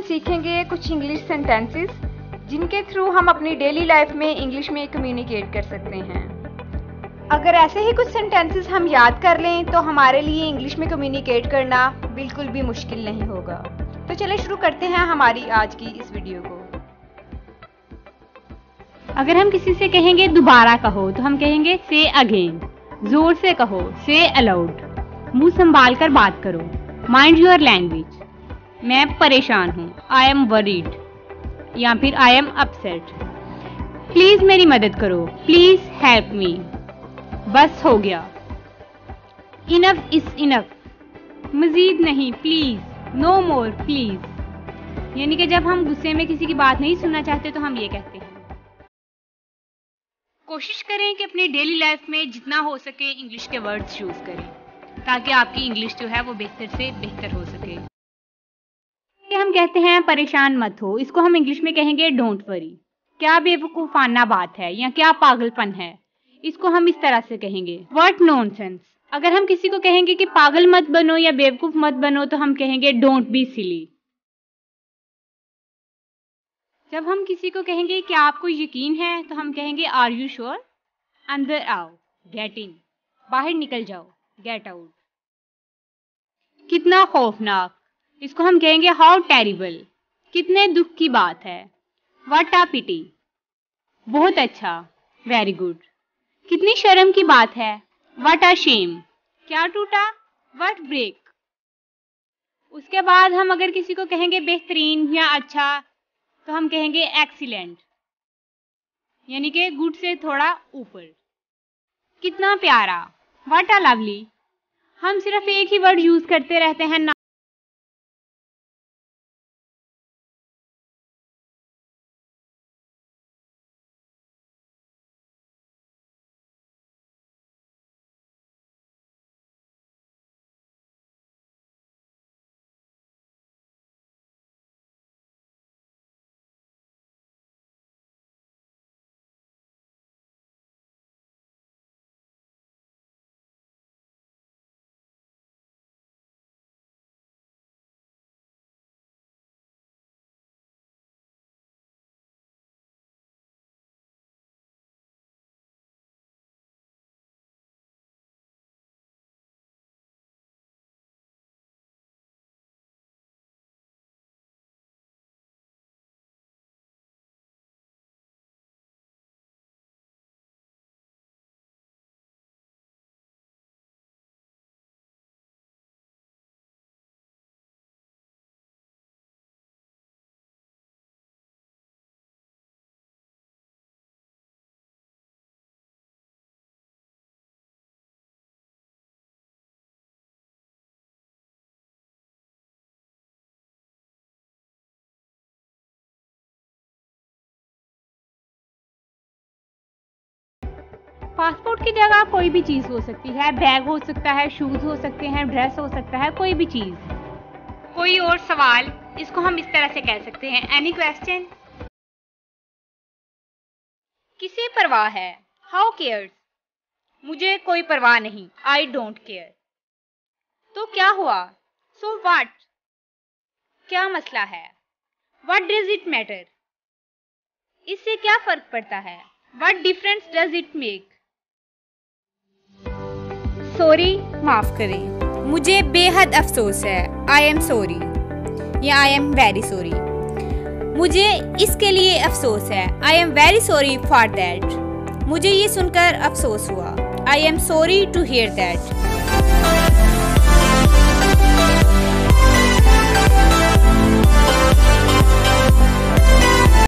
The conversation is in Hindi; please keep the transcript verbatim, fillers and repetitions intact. हम सीखेंगे कुछ इंग्लिश सेंटेंसेस जिनके थ्रू हम अपनी डेली लाइफ में इंग्लिश में कम्युनिकेट कर सकते हैं। अगर ऐसे ही कुछ सेंटेंसेस हम याद कर लें तो हमारे लिए इंग्लिश में कम्युनिकेट करना बिल्कुल भी मुश्किल नहीं होगा। तो चलिए शुरू करते हैं हमारी आज की इस वीडियो को। अगर हम किसी से कहेंगे दोबारा कहो तो हम कहेंगे से अगेन, जोर से कहो से अलाउड, मुंह संभाल कर बात करो, माइंड योर लैंग्वेज, मैं परेशान हूँ आई एम वरीड, या फिर आई एम अपसेट, प्लीज मेरी मदद करो प्लीज हेल्प मी, बस हो गया, इनफ इज इनफ, मजीद नहीं प्लीज, नो मोर प्लीज। यानी कि जब हम गुस्से में किसी की बात नहीं सुनना चाहते तो हम ये कहते हैं। कोशिश करें कि अपनी डेली लाइफ में जितना हो सके इंग्लिश के वर्ड्स यूज करें ताकि आपकी इंग्लिश जो है वो बेहतर से बेहतर हो सके। हम कहते हैं परेशान मत हो, इसको हम इंग्लिश में कहेंगे डोंट वरी। क्या बेवकूफाना बात है या क्या पागलपन है, इसको हम इस तरह से कहेंगे व्हाट नॉनसेंस। अगर हम किसी को कहेंगे कि पागल मत बनो या बेवकूफ मत बनो तो हम कहेंगे डोंट बी सिली। जब हम किसी को कहेंगे कि आपको यकीन है तो हम कहेंगे आर यू श्योर, अंदर आओ गेट इन, बाहर निकल जाओ गेट आउट। कितना खौफनाक, इसको हम कहेंगे हाउ टेरिबल, कितने दुख की बात है, व्हाट अ पिटी, बहुत अच्छा वेरी गुड। कितनी शर्म की बात है, व्हाट अ शेम, क्या टूटा, व्हाट ब्रेक। उसके बाद हम अगर किसी को कहेंगे बेहतरीन या अच्छा तो हम कहेंगे एक्सीलेंट, यानी कि गुड से थोड़ा ऊपर। कितना प्यारा, व्हाट अ लवली। हम सिर्फ एक ही वर्ड यूज करते रहते हैं ना, पासपोर्ट की जगह कोई भी चीज़ हो सकती है, बैग हो सकता है, शूज़ हो सकते हैं, ड्रेस हो सकता है, कोई भी चीज़। कोई और सवाल, इसको हम इस तरह से कह सकते हैं एनी क्वेश्चन। किसे परवाह है, हाउ केयर्स, मुझे कोई परवाह नहीं आई डोंट केयर। तो क्या हुआ, सो व्हाट, क्या मसला है, व्हाट डज इट मैटर, इससे क्या फर्क पड़ता है, What difference does it make? Sorry, माफ करें, मुझे बेहद अफसोस है I am sorry या I am very sorry, मुझे इसके लिए अफसोस है I am very sorry for that, मुझे ये सुनकर अफसोस हुआ I am sorry to hear that।